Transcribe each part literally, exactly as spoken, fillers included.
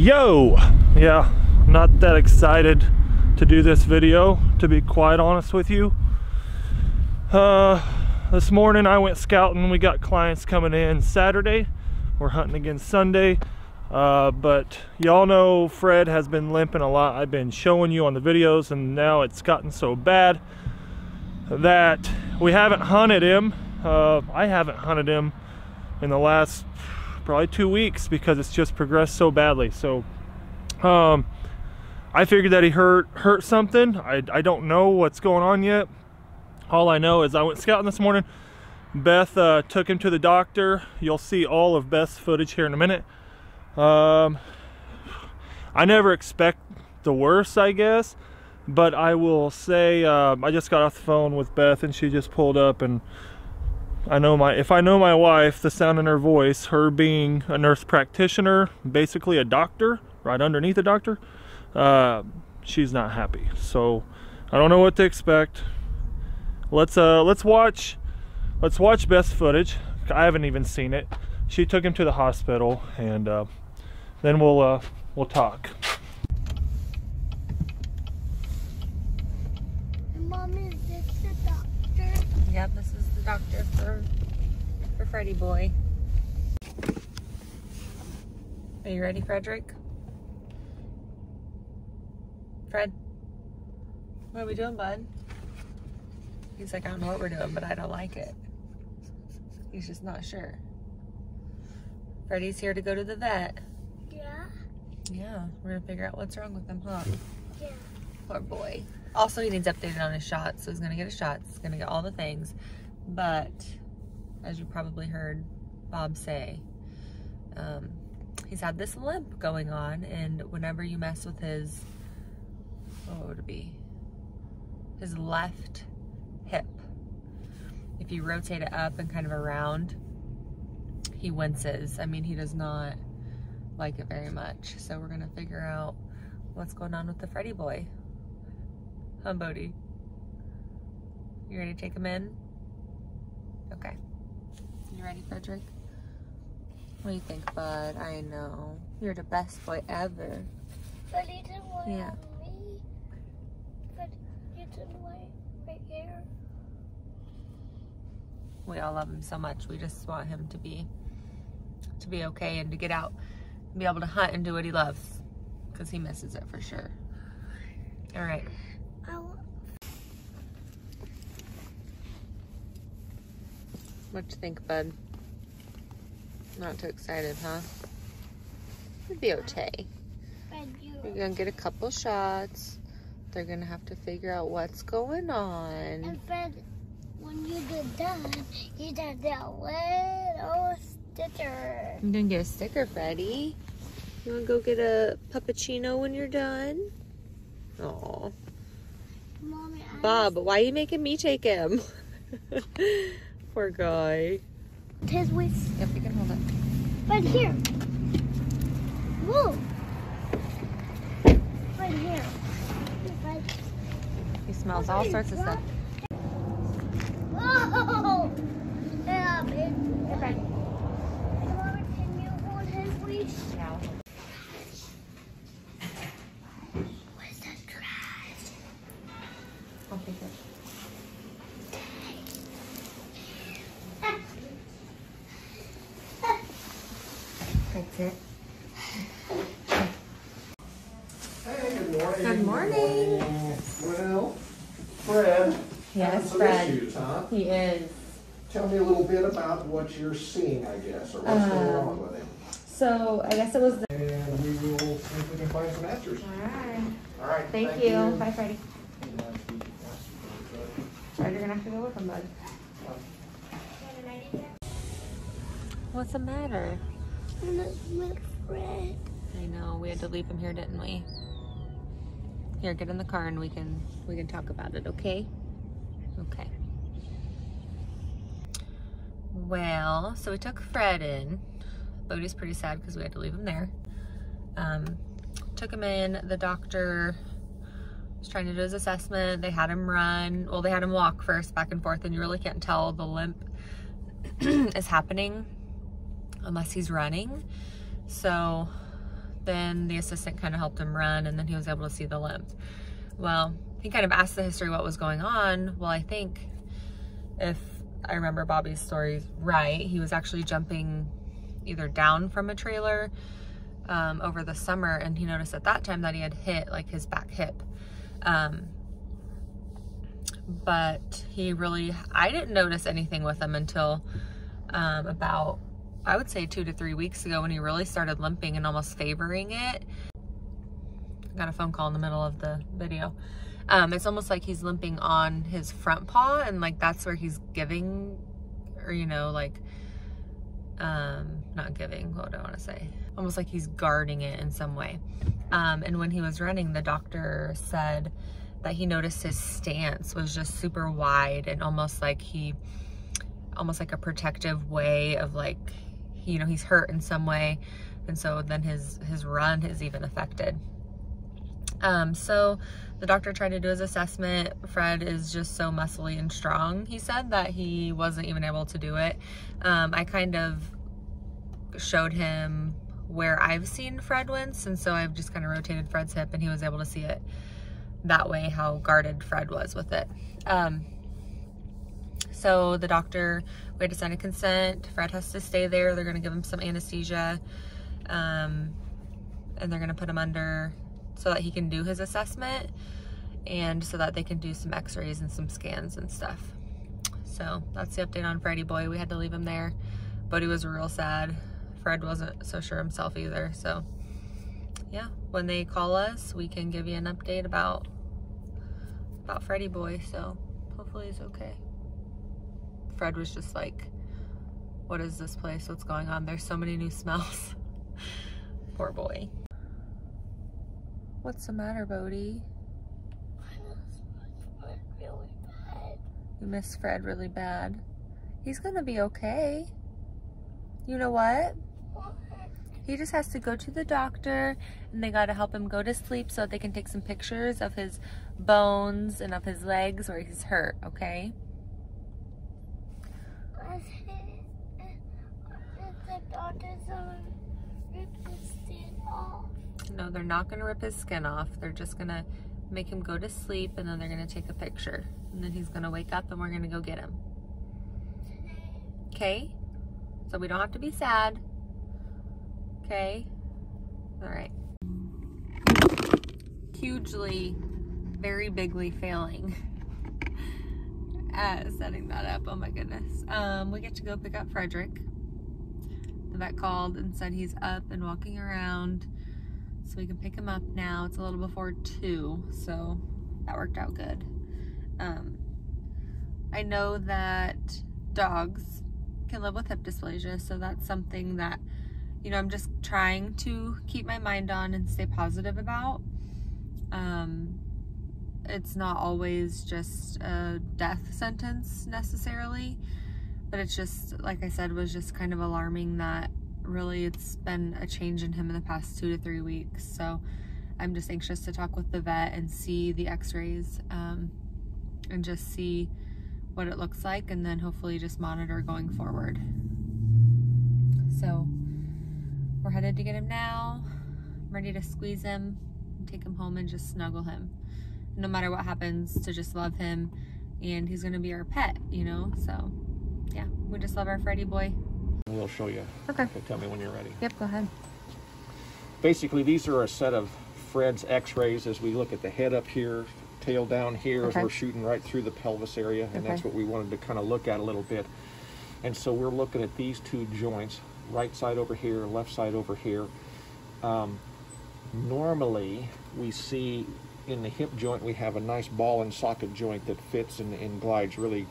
Yo! Yeah, I'm not that excited to do this video, to be quite honest with you. Uh, this morning I went scouting. We got clients coming in Saturday. We're hunting again Sunday. Uh, but y'all know Fred has been limping a lot. I've been showing you on the videos, and now it's gotten so bad that we haven't hunted him. Uh, I haven't hunted him in the last probably two weeks because it's just progressed so badly. So um, I figured that he hurt hurt something. I, I don't know what's going on yet. All I know is I went scouting this morning. Beth uh, took him to the doctor. You'll see all of Beth's footage here in a minute. Um, I never expect the worst, I guess, but I will say uh, I just got off the phone with Beth, and she just pulled up, and I know my, if I know my wife, the sound in her voice, her being a nurse practitioner, basically a doctor, right underneath a doctor, uh, she's not happy. So I don't know what to expect. Let's uh, let's watch, let's watch Beth's footage. I haven't even seen it. She took him to the hospital, and uh, then we'll uh, we'll talk. Mom, is this the doctor? Yeah, this is the doctor for for Freddy boy. Are you ready, Frederick? Fred, what are we doing, bud? He's like, I don't know what we're doing, but I don't like it. He's just not sure. Freddy's here to go to the vet. Yeah? Yeah, we're gonna figure out what's wrong with him, huh? Yeah. Poor boy. Also, he needs updated on his shots, so he's gonna get his shots, he's gonna get all the things. But, as you probably heard Bob say, um, he's had this limp going on, and whenever you mess with his, what would it be? His left hip. If you rotate it up and kind of around, he winces. I mean, he does not like it very much. So we're gonna figure out what's going on with the Freddy boy. Huh, Bodhi? You ready to take him in? Okay. You ready, Frederick? What do you think, bud? I know. You're the best boy ever. But he didn't want yeah. me. But he didn't want right here. We all love him so much. We just want him to be to be okay and to get out and be able to hunt and do what he loves, because he misses it for sure. All right. What you think, bud? Not too excited, huh? It'd be okay. We're gonna get a couple shots. They're gonna have to figure out what's going on. And Fred, when you get done, you got that little sticker. I'm gonna get a sticker, Freddy. You wanna go get a puppuccino when you're done? Aw. Mommy, Bob, why are you making me take him? Poor guy. His waist. Yep, you can hold it. Right here. Whoa. Right here. Right. He smells all sorts of stuff. Whoa. Yeah, baby. Okay. Mom, can you hold his waist? Yeah. Where's that grass? I'll pick it. That's it. Hey, good morning. Good morning. Well, Fred. Yes, Fred. Issues, huh? He is. Tell me a little bit about what you're seeing, I guess, or what's um, going on with him. So, I guess it was the... And we will see if we can find some answers. All right. All right. Thank, thank you. you. Bye, Freddy. Fred, you're going to have to go with him, bud. What's the matter? I'm not with Fred. I know, we had to leave him here, didn't we? Here, get in the car and we can we can talk about it, okay? Okay. Well, so we took Fred in. Bodhi's pretty sad because we had to leave him there. Um, took him in. The doctor was trying to do his assessment. They had him run. Well, they had him walk first, back and forth, and you really can't tell the limp is happening unless he's running. So then the assistant kind of helped him run, and then he was able to see the limp. Well, he kind of asked the history what was going on. Well, I think if I remember Bobby's story right, he was actually jumping either down from a trailer um, over the summer, and he noticed at that time that he had hit like his back hip. Um, but he really, I didn't notice anything with him until um, about, I would say two to three weeks ago, when he really started limping and almost favoring it. I got a phone call in the middle of the video. Um, it's almost like he's limping on his front paw, and like that's where he's giving, or you know, like, um, not giving, what do I want to say? Almost like he's guarding it in some way. Um, and when he was running, the doctor said that he noticed his stance was just super wide, and almost like he, almost like a protective way of like, you know, he's hurt in some way. And so then his, his run is even affected. Um, so the doctor tried to do his assessment. Fred is just so muscly and strong, he said, that he wasn't even able to do it. Um, I kind of showed him where I've seen Fred wince, and so I've just kind of rotated Fred's hip, and he was able to see it that way, how guarded Fred was with it. Um, so the doctor, we had to sign a consent. Fred has to stay there. They're going to give him some anesthesia, um, and they're going to put him under so that he can do his assessment, and so that they can do some x-rays and some scans and stuff. So that's the update on Freddy boy. We had to leave him there, but he was real sad. Fred wasn't so sure himself either. So yeah, when they call us, we can give you an update about, about Freddy boy. So hopefully he's okay. Fred was just like, what is this place? What's going on? There's so many new smells. Poor boy. What's the matter, Bodie? I miss Fred really bad. You miss Fred really bad. He's gonna be okay. You know what? What? He just has to go to the doctor, and they gotta help him go to sleep so that they can take some pictures of his bones and of his legs where he's hurt, okay? Was he, was the doctor gonna rip his skin off? No, they're not going to rip his skin off. They're just going to make him go to sleep, and then they're going to take a picture. And then he's going to wake up, and we're going to go get him. Okay? So we don't have to be sad. Okay? All right. Hugely, very bigly failing at setting that up. Oh my goodness. Um, we get to go pick up Frederick. The vet called and said he's up and walking around, so we can pick him up now. It's a little before two, so that worked out good. Um, I know that dogs can live with hip dysplasia, so that's something that, you know, I'm just trying to keep my mind on and stay positive about. Um, it's not always just a death sentence necessarily, but it's just, like I said, was just kind of alarming that really it's been a change in him in the past two to three weeks. So I'm just anxious to talk with the vet and see the x-rays, um, and just see what it looks like, and then hopefully just monitor going forward. So we're headed to get him now. I'm ready to squeeze him, take him home, and just snuggle him. No matter what happens, to just love him, and he's gonna be our pet, you know? So yeah, we just love our Freddy boy. We'll show you. Okay. Okay, tell me when you're ready. Yep, go ahead. Basically, these are a set of Fred's x-rays as we look at the head up here, tail down here, okay, as we're shooting right through the pelvis area, and okay, that's what we wanted to kind of look at a little bit. And so we're looking at these two joints, right side over here, left side over here. Um, normally, we see in the hip joint, we have a nice ball and socket joint that fits and, and glides really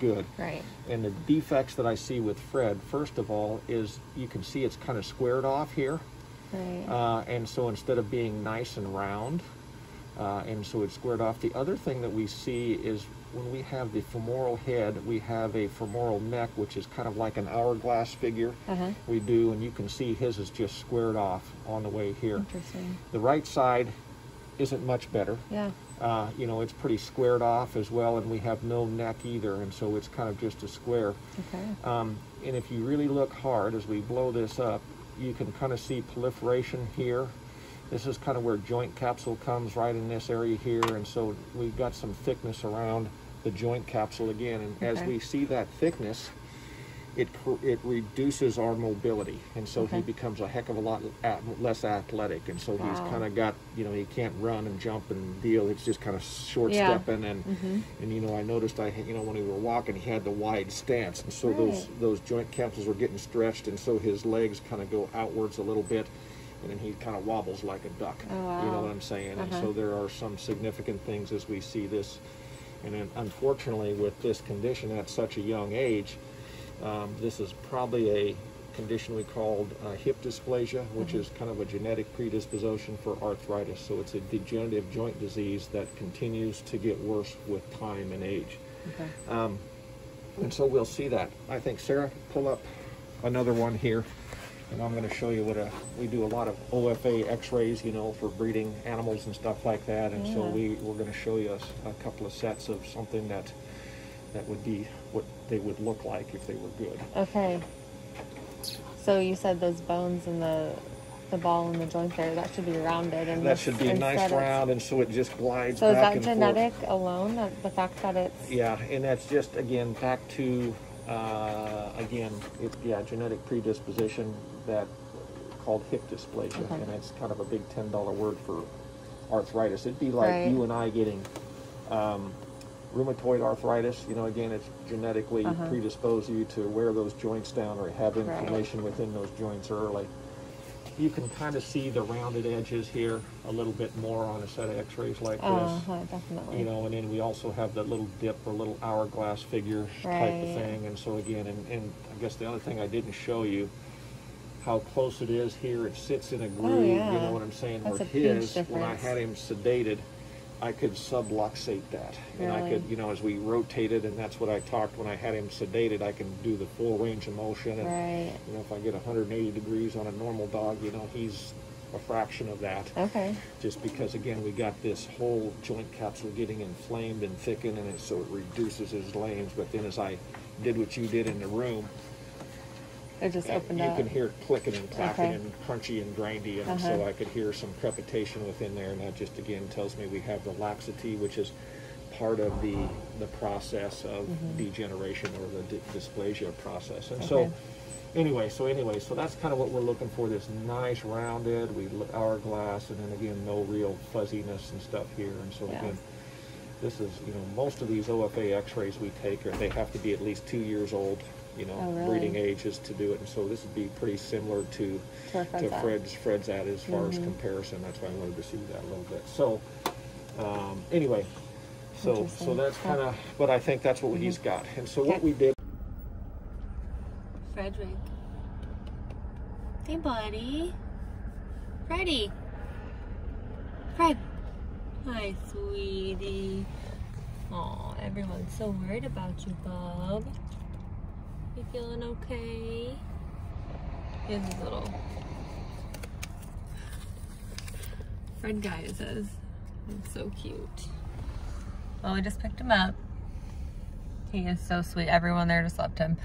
good. Right. And the defects that I see with Fred, first of all, is you can see it's kind of squared off here. Right. Uh, and so instead of being nice and round, uh, and so it's squared off. The other thing that we see is when we have the femoral head, we have a femoral neck, which is kind of like an hourglass figure. Uh-huh. We do, and you can see his is just squared off on the way here. Interesting. The right side isn't much better. Yeah. Uh, you know, it's pretty squared off as well, and we have no neck either, and so it's kind of just a square. Okay. Um, and if you really look hard as we blow this up, you can kind of see proliferation here. This is kind of where joint capsule comes, right in this area here, and so we've got some thickness around the joint capsule again, and okay. as we see that thickness, it it reduces our mobility, and so okay. he becomes a heck of a lot less athletic, and so wow. he's kind of got, you know, he can't run and jump and deal. It's just kind of short yeah. stepping, and mm-hmm. and you know, I noticed I you know when we were walking, he had the wide stance, and so right. those those joint capsules were getting stretched, and so his legs kind of go outwards a little bit, and then he kind of wobbles like a duck. Oh, wow. You know what I'm saying? Uh-huh. And so there are some significant things as we see this, and then unfortunately with this condition at such a young age. Um, this is probably a condition we called uh, hip dysplasia, which mm-hmm. is kind of a genetic predisposition for arthritis. So it's a degenerative joint disease that continues to get worse with time and age. Okay. Um, and so we'll see that. I think, Sarah, pull up another one here, and I'm going to show you what a, we do a lot of O F A x-rays, you know, for breeding animals and stuff like that. And yeah. so we, we're going to show you a, a couple of sets of something that that would be what they would look like if they were good. Okay. So you said those bones and the the ball and the joint there, that should be rounded. And that should be nice round, and so it just glides back and forth. So is that genetic alone, the fact that it's... Yeah, and that's just, again, back to, uh, again, it, yeah, genetic predisposition that called hip dysplasia, okay. and it's kind of a big ten dollar word for arthritis. It'd be like right. you and I getting... Um, rheumatoid arthritis, you know, again, it's genetically uh-huh. predispose you to wear those joints down or have inflammation right. within those joints early. You can kind of see the rounded edges here a little bit more on a set of x-rays like uh-huh, this. Definitely. You know, and then we also have that little dip or little hourglass figure right. type of thing. And so again, and, and I guess the other thing I didn't show you, how close it is here. It sits in a groove, oh, yeah. you know what I'm saying? That's where his, when I had him sedated, I could subluxate that, and really? I could, you know, as we rotated, and that's what I talked when I had him sedated. I can do the full range of motion, and right. you know, if I get one hundred eighty degrees on a normal dog, you know, he's a fraction of that. Okay. Just because, again, we got this whole joint capsule getting inflamed and thickened, and it, so it reduces his lanes. But then, as I did what you did in the room, it just opened you up. You can hear clicking and clacking okay. and crunchy and grindy, and uh -huh. so I could hear some crepitation within there, and that just again tells me we have the laxity, which is part of the the process of mm -hmm. degeneration or the d dysplasia process. And okay. so, anyway, so anyway, so that's kind of what we're looking for. This nice rounded, we hourglass, and then again no real fuzziness and stuff here, and so yeah. again. This is, you know, most of these O F A x-rays we take, or they have to be at least two years old. You know, oh, really? breeding ages to do it, and so this would be pretty similar to to Fred's at. Fred's at as far mm-hmm. as comparison. That's why I wanted to see that a little bit. So, um, anyway, so so that's kind of, but I think that's what mm-hmm. he's got. And so okay. what we did, Frederick. Hey, buddy, Freddie, Fred. Hi, sweetie. Oh, everyone's so worried about you, bub. You feeling okay? Here's his little Fred guy, it says. It's so cute. Well, we just picked him up. He is so sweet. Everyone there just loved him.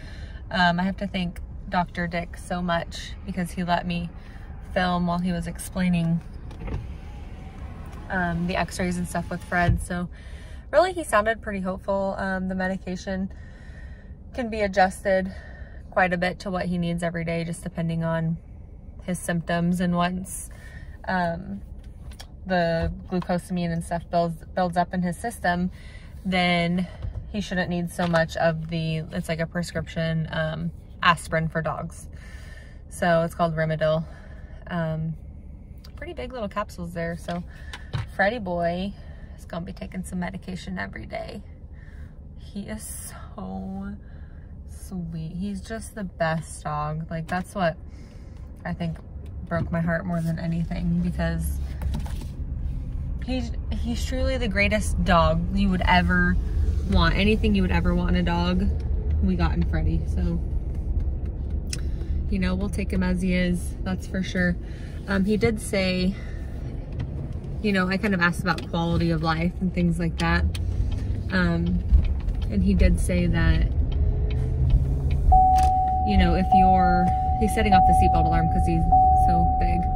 Um, I have to thank Doctor Dick so much because he let me film while he was explaining um, the x-rays and stuff with Fred. So really, he sounded pretty hopeful. Um, the medication can be adjusted quite a bit to what he needs every day, just depending on his symptoms. And once um, the glucosamine and stuff builds builds up in his system, then he shouldn't need so much of the, it's like a prescription um, aspirin for dogs. So it's called Rimadyl. Um, pretty big little capsules there. So Freddie boy is gonna be taking some medication every day. He is so sweet. He's just the best dog. Like, that's what I think broke my heart more than anything, because he's he's truly the greatest dog you would ever want. Anything you would ever want in a dog, we got in Freddie. So, you know, we'll take him as he is, that's for sure. Um, he did say, you know, I kind of asked about quality of life and things like that. Um, and he did say that, you know, if you're He's setting off the seatbelt alarm because he's so big.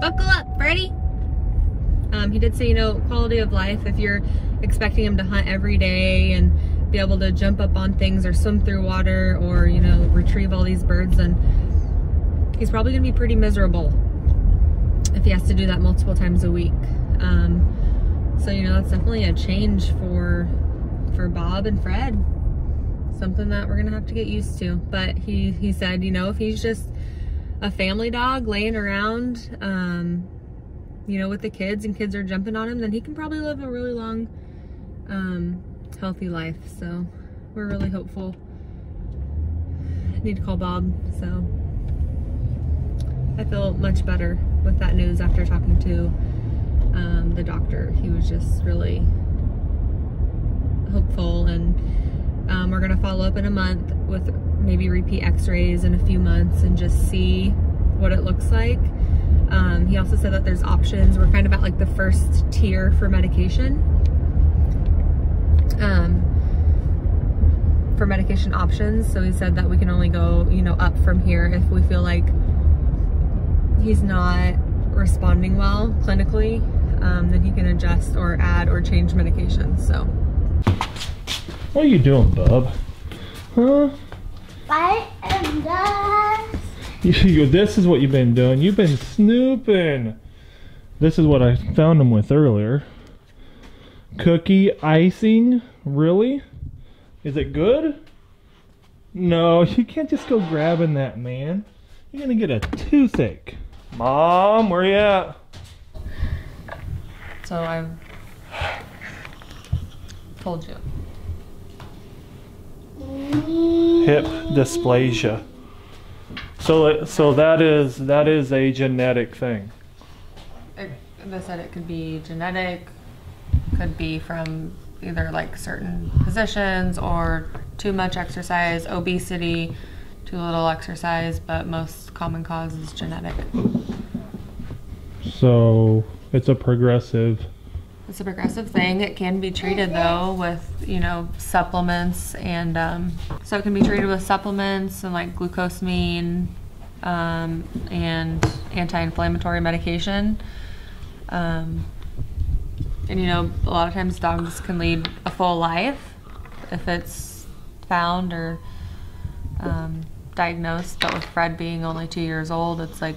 Buckle up, Freddy. Um, he did say, you know, quality of life, if you're expecting him to hunt every day and be able to jump up on things or swim through water or, you know, retrieve all these birds, then he's probably gonna be pretty miserable if he has to do that multiple times a week. Um, so, you know, that's definitely a change for for Bob and Fred. Something that we're gonna have to get used to. But he, he said, you know, if he's just a family dog laying around, um, you know, with the kids and kids are jumping on him, then he can probably live a really long, um, healthy life. So we're really hopeful. I need to call Bob. So I feel much better with that news after talking to um, the doctor. He was just really hopeful, and um, we're gonna follow up in a month with maybe repeat x-rays in a few months and just see what it looks like. Um, he also said that there's options. We're kind of at like the first tier for medication. Um, for medication options. So he said that we can only go, you know, up from here if we feel like he's not responding well clinically, um, then he can adjust or add or change medication, so. What are you doing, bub? Huh? I am done. You, you, this is what you've been doing. You've been snooping. This is what I found him with earlier. Cookie icing? Really? Is it good? No, you can't just go grabbing that, man. You're gonna get a toothache. Mom, where you at? So I've told you. Hip dysplasia. So, so that is that is a genetic thing. It, they said it could be genetic. Could be from either like certain positions or too much exercise, obesity, too little exercise, but most common cause is genetic. So it's a progressive. It's a progressive thing. It can be treated though with, you know, supplements, and um, so it can be treated with supplements and like glucosamine um, and anti-inflammatory medication. Um, And you know, a lot of times dogs can lead a full life if it's found or um, diagnosed, but with Fred being only two years old, it's like,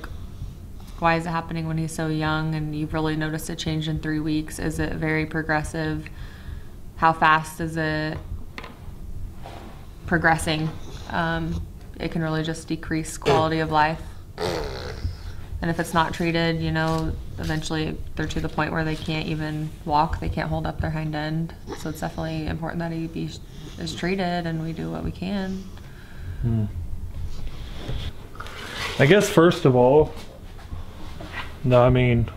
why is it happening when he's so young and you've really noticed a change in three weeks? Is it very progressive? How fast is it progressing? Um, it can really just decrease quality of life. And if it's not treated, you know, eventually they're to the point where they can't even walk, they can't hold up their hind end. So it's definitely important that he be, is treated, and we do what we can. Hmm. I guess first of all, no, I mean,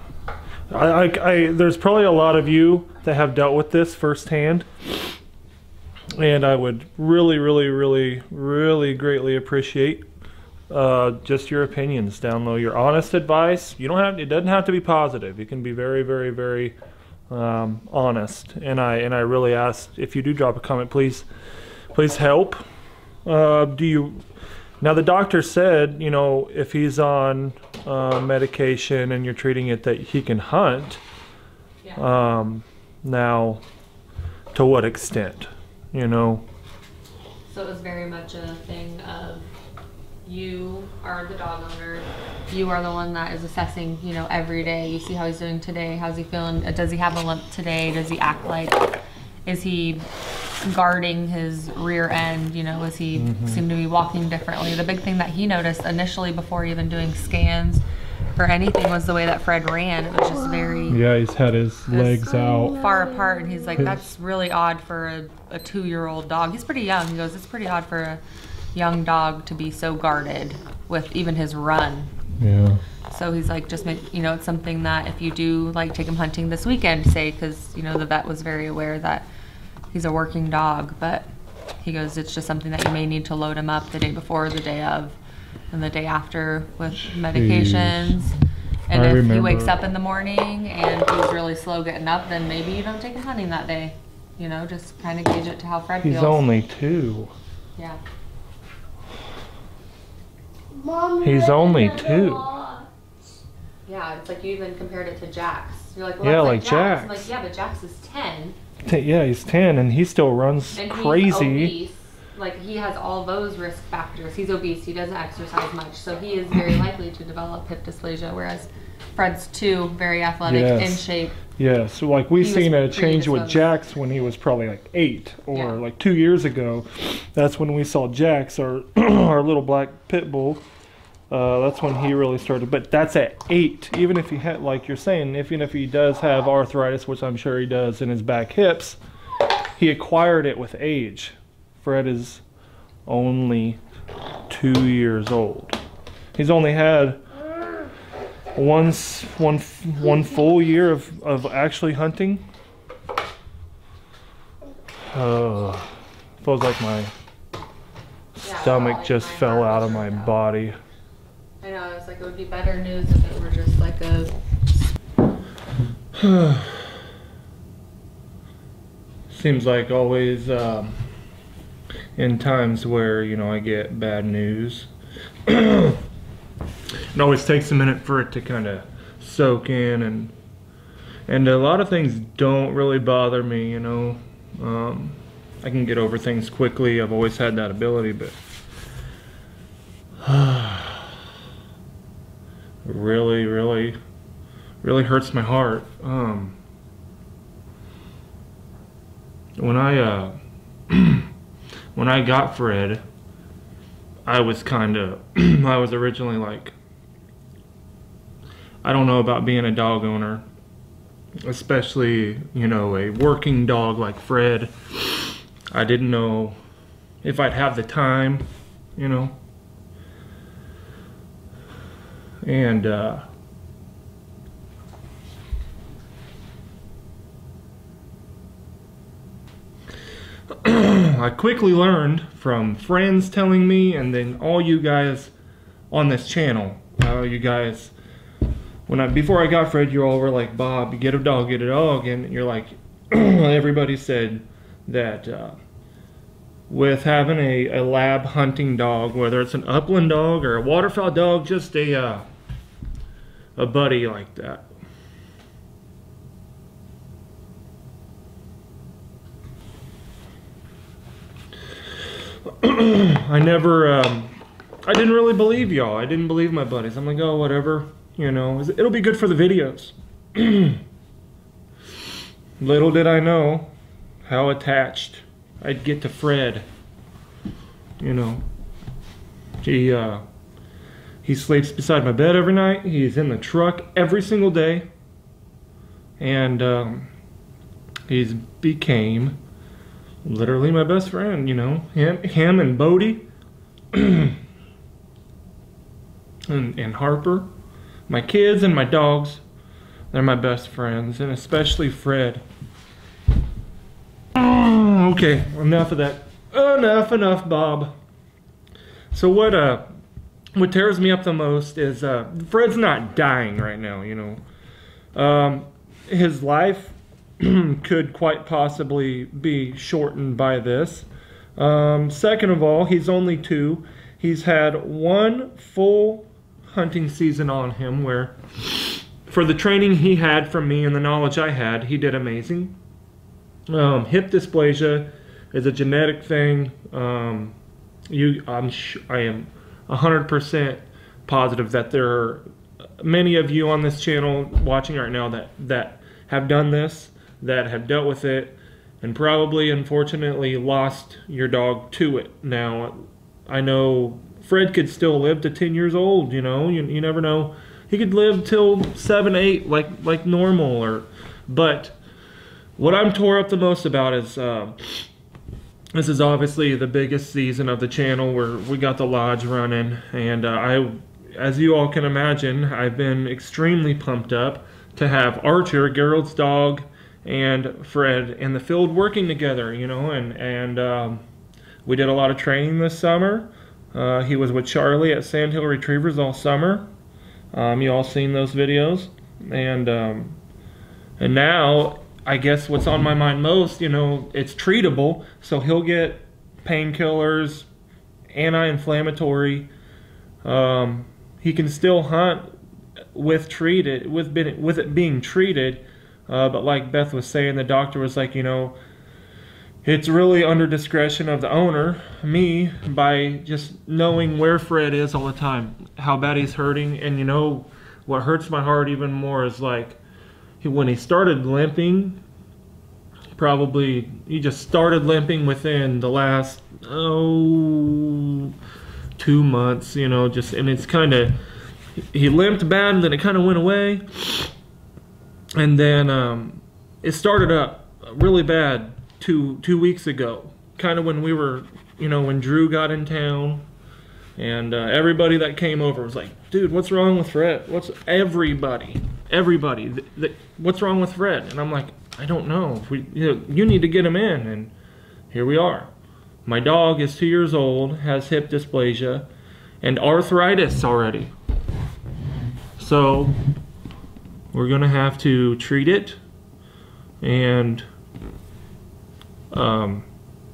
I, I, I, there's probably a lot of you that have dealt with this firsthand. And I would really, really, really, really greatly appreciate Uh, just your opinions down low, your honest advice. You don't have, it doesn't have to be positive. You can be very, very, very um, honest. And I and I really ask, if you do drop a comment, please, please help. Uh, do you? Now the doctor said, you know, if he's on uh, medication and you're treating it, that he can hunt. Yeah. Um, now, to what extent? You know. So it was very much a thing of, you are the dog owner. You are the one that is assessing, you know, every day. You see how he's doing today. How's he feeling? Does he have a limp today? Does he act like, is he guarding his rear end? You know, does he mm-hmm. seem to be walking differently? The big thing that he noticed initially before even doing scans for anything was the way that Fred ran. It was just very... Yeah, he's had his legs out. Far apart, and he's like, that's really odd for a, a two-year-old dog. He's pretty young. He goes, it's pretty odd for a young dog to be so guarded with even his run. Yeah. So he's like, just make, you know, it's something that if you do like take him hunting this weekend, say, because, you know, the vet was very aware that he's a working dog, but he goes, it's just something that you may need to load him up the day before, the day of, and the day after with medications. Jeez. And I if remember. He wakes up in the morning and he's really slow getting up, then maybe you don't take him hunting that day. You know, just kind of gauge it to how Fred he's feels. He's only two. Yeah. Mom, he's only two. Yeah, it's like you even compared it to Jax. You're like, well, yeah, like, like Jax. Jax. I'm like, yeah, but Jax is ten. Yeah, he's ten, and he still runs and crazy. He's obese. Like, he has all those risk factors. He's obese. He doesn't exercise much, so he is very likely to develop hip dysplasia. Whereas Fred's two, very athletic, yes. in shape. Yeah, so like we've he seen a change with Jax when he was probably like eight or yeah. like two years ago. That's when we saw Jax, our our little black pit bull. Uh, that's when he really started, but that's at eight. Even if he had, like you're saying, even if he does have arthritis, which I'm sure he does in his back hips, he acquired it with age. Fred is only two years old. He's only had one, one, one full year of, of actually hunting. Oh, feels like my stomach just fell out of my body. I know, I was like, it would be better news if it were just like a... Seems like always um, in times where, you know, I get bad news, it always takes a minute for it to kind of soak in, and and a lot of things don't really bother me, you know. Um, I can get over things quickly. I've always had that ability, but... really really really hurts my heart um when I uh when I got Fred, I was kind of I was originally like, I don't know about being a dog owner, especially, you know, a working dog like Fred. I didn't know if I'd have the time, you know. And uh, I quickly learned from friends telling me, and then all you guys on this channel, uh, you guys, when I before I got Fred, you all were like, Bob, get a dog, get a dog, and you're like, everybody said that uh, with having a, a lab hunting dog, whether it's an upland dog or a waterfowl dog, just a uh, a buddy like that. I never, um, I didn't really believe y'all. I didn't believe my buddies. I'm like, oh, whatever, you know, it'll be good for the videos. Little did I know how attached I'd get to Fred. You know, he, uh, he sleeps beside my bed every night. He's in the truck every single day. And um, he's became literally my best friend, you know. Him, him and Bodie and, and Harper. My kids and my dogs, they're my best friends, and especially Fred. Oh, okay, enough of that. Enough, enough, Bob. So what, uh... what tears me up the most is uh, Fred's not dying right now, you know. Um, his life could quite possibly be shortened by this. Um, second of all, he's only two. He's had one full hunting season on him where, for the training he had from me and the knowledge I had, he did amazing. Um, hip dysplasia is a genetic thing. Um, you, I'm sh I am... one hundred percent positive that there are many of you on this channel watching right now that, that have done this, that have dealt with it, and probably, unfortunately, lost your dog to it. Now, I know Fred could still live to ten years old, you know. You, you never know. He could live till seven, eight, like, like normal. Or, but what I'm tore up the most about is... Uh, This is obviously the biggest season of the channel where we got the lodge running, and uh, I, as you all can imagine, I've been extremely pumped up to have Archer, Gerald's dog, and Fred in the field working together, you know, and, and um, we did a lot of training this summer. Uh, he was with Charlie at Sandhill Retrievers all summer. Um, you all seen those videos. And, um, and now... I guess what's on my mind most, you know, it's treatable, so he'll get painkillers, anti-inflammatory, Um, he can still hunt with treated with been, with it being treated, uh, but like Beth was saying, the doctor was like, you know, it's really under discretion of the owner, me, by just knowing where Fred is all the time, how bad he's hurting. And you know what hurts my heart even more is like when he started limping, probably he just started limping within the last oh two months, you know, just and it's kind of he limped bad and then it kind of went away, and then um, it started up really bad two two weeks ago, kind of when we were, you know, when Drew got in town, and uh, everybody that came over was like, dude, what's wrong with Fred? What's everybody everybody th th what's wrong with Fred? And I'm like, I don't know, if we you, know, you need to get him in. And here we are. My dog is two years old, has hip dysplasia and arthritis already, so we're gonna have to treat it. And Um,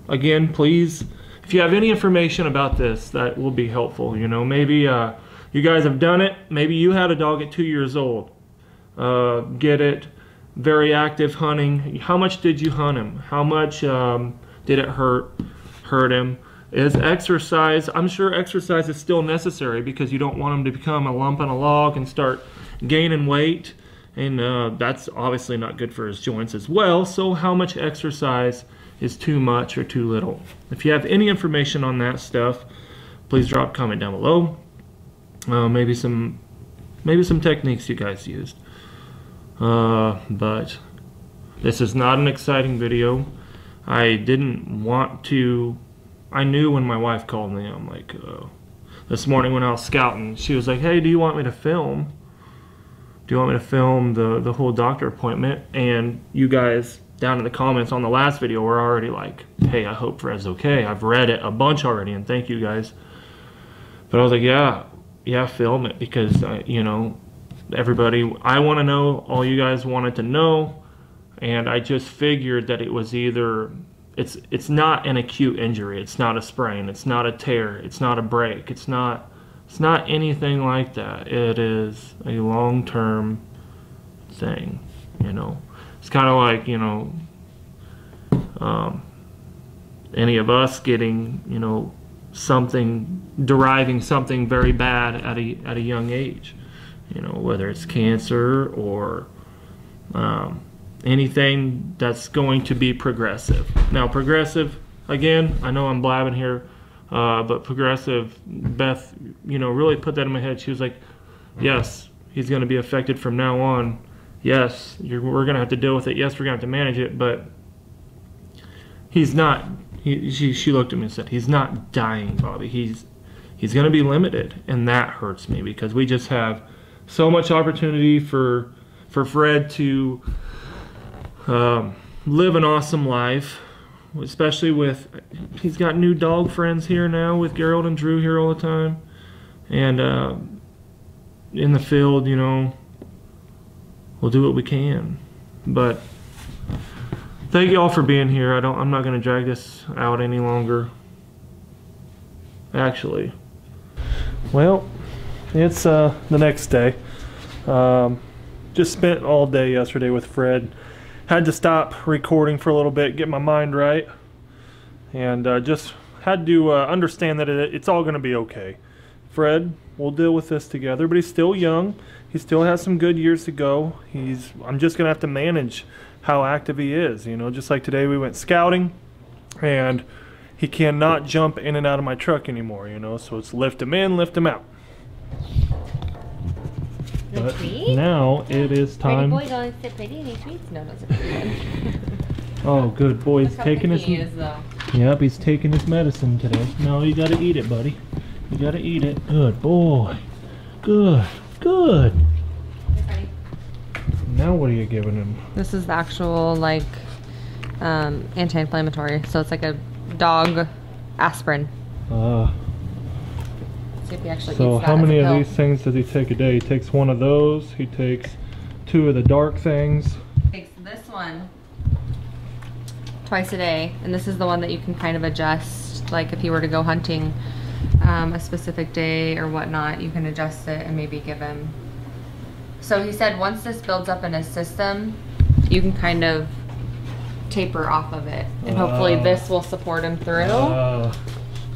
again, please, if you have any information about this that will be helpful, you know, maybe uh, you guys have done it, maybe you had a dog at two years old, uh, get it, very active hunting, how much did you hunt him, how much um, did it hurt, hurt him, is exercise, I'm sure exercise is still necessary because you don't want him to become a lump on a log and start gaining weight, and uh, that's obviously not good for his joints as well. So how much exercise is too much or too little? If you have any information on that stuff, please drop a comment down below. Uh, maybe some maybe some techniques you guys used. Uh, but this is not an exciting video. I didn't want to. I knew when my wife called me, I'm like, uh, this morning when I was scouting, she was like, hey, do you want me to film? Do you want me to film the, the whole doctor appointment? And you guys down in the comments on the last video we're already like, hey, I hope Fred's okay. I've read it a bunch already, and thank you guys. But I was like, yeah, yeah, film it, because, I, you know, everybody, I want to know, all you guys wanted to know, and I just figured that it was either, it's, it's not an acute injury, it's not a sprain, it's not a tear, it's not a break, it's not, it's not anything like that. It is a long-term thing, you know. It's kind of like, you know, um, any of us getting, you know, something, deriving something very bad at a, at a young age, you know, whether it's cancer or um, anything that's going to be progressive. Now, progressive, again, I know I'm blabbing here, uh, but progressive, Beth, you know, really put that in my head. She was like, yes, he's going to be affected from now on. Yes, you're, we're going to have to deal with it. Yes, we're going to have to manage it, but he's not, he, she, she looked at me and said, he's not dying, Bobby. He's, he's going to be limited, and that hurts me because we just have so much opportunity for, for Fred to um, live an awesome life, especially with, he's got new dog friends here now with Gerald and Drew here all the time, and uh, in the field, you know, we'll do what we can. But thank you all for being here. I don't I'm not gonna drag this out any longer. Actually. Well, it's uh the next day. Um just spent all day yesterday with Fred. Had to stop recording for a little bit, get my mind right. And uh just had to uh, understand that it, it's all gonna be okay. Fred, we'll deal with this together, but he's still young. He still has some good years to go. He's, I'm just going to have to manage how active he is. You know, just like today we went scouting, and he cannot jump in and out of my truck anymore, you know. So it's lift him in, lift him out. No but treat? Now it is time. Pretty boys always say pretty, any treats? No, that's a pretty one. Oh, good boy. He's taking his... He is, though. Yep, he's taking his medicine today. No, you got to eat it, buddy. You got to eat it. Good boy. Good. Good. Now what are you giving him? This is the actual like um, anti-inflammatory. So it's like a dog aspirin. Uh, See if he actually so how many of these things does he take a day? He takes one of those. He takes two of the dark things. He takes this one twice a day. And this is the one that you can kind of adjust. Like if you were to go hunting, um, a specific day or whatnot, you can adjust it and maybe give him. So he said once this builds up in his system, you can kind of taper off of it, and uh, hopefully this will support him through. Uh,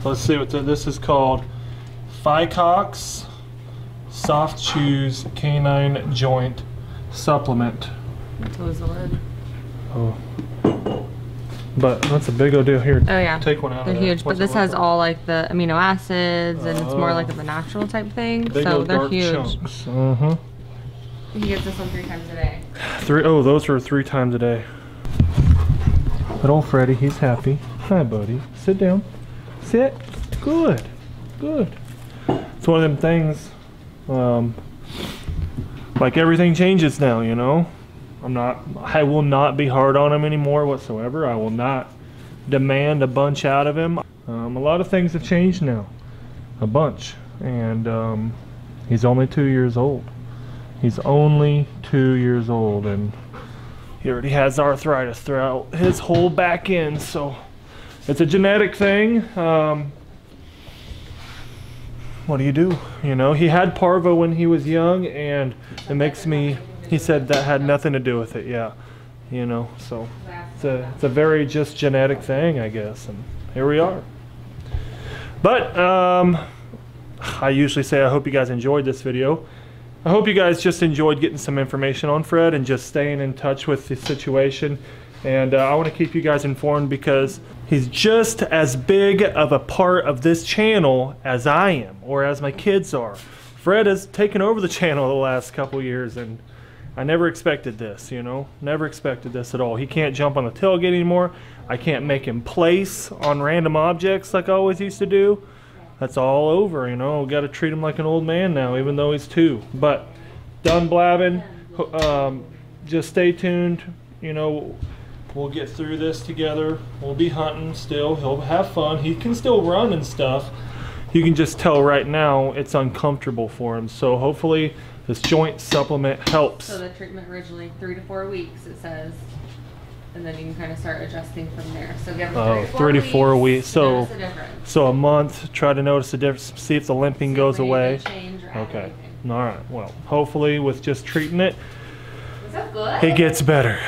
let's see what the, this is called. Phycox Soft Chews Canine Joint Supplement. That's always the word. Oh. But that's a big old deal here. Oh yeah. Take one out. They're huge. But this has all like the amino acids, and it's more like of a natural type thing. So they're huge. Uh-huh. You can get this one three times a day. Three oh, those are three times a day. But old Freddy, he's happy. Hi buddy. Sit down. Sit. Good. Good. It's one of them things, um like everything changes now, you know. I'm not, I will not be hard on him anymore whatsoever. I will not demand a bunch out of him. Um, a lot of things have changed now, a bunch. And um, he's only two years old. He's only two years old, and he already has arthritis throughout his whole back end. So it's a genetic thing. Um, what do you do? You know, he had parvo when he was young, and it makes me, he said that had nothing to do with it, yeah. You know, so it's a, it's a very just genetic thing, I guess, and here we are. But, um, I usually say I hope you guys enjoyed this video. I hope you guys just enjoyed getting some information on Fred and just staying in touch with the situation. And uh, I want to keep you guys informed because he's just as big of a part of this channel as I am, or as my kids are. Fred has taken over the channel the last couple years, and I never expected this, you know, never expected this at all. He can't jump on the tailgate anymore. I can't make him place on random objects like I always used to do. That's all over, you know. We got to treat him like an old man now, even though he's two. But done blabbing. Um, just stay tuned. You know, we'll get through this together. We'll be hunting still. He'll have fun. He can still run and stuff. You can just tell right now it's uncomfortable for him. So hopefully this joint supplement helps. So the treatment originally three to four weeks, it says, and then you can kind of start adjusting from there. So give it uh, three to four weeks. So, so a month. Try to notice the difference. See if the limping goes away. Okay. All right. Well, hopefully with just treating it, it gets better.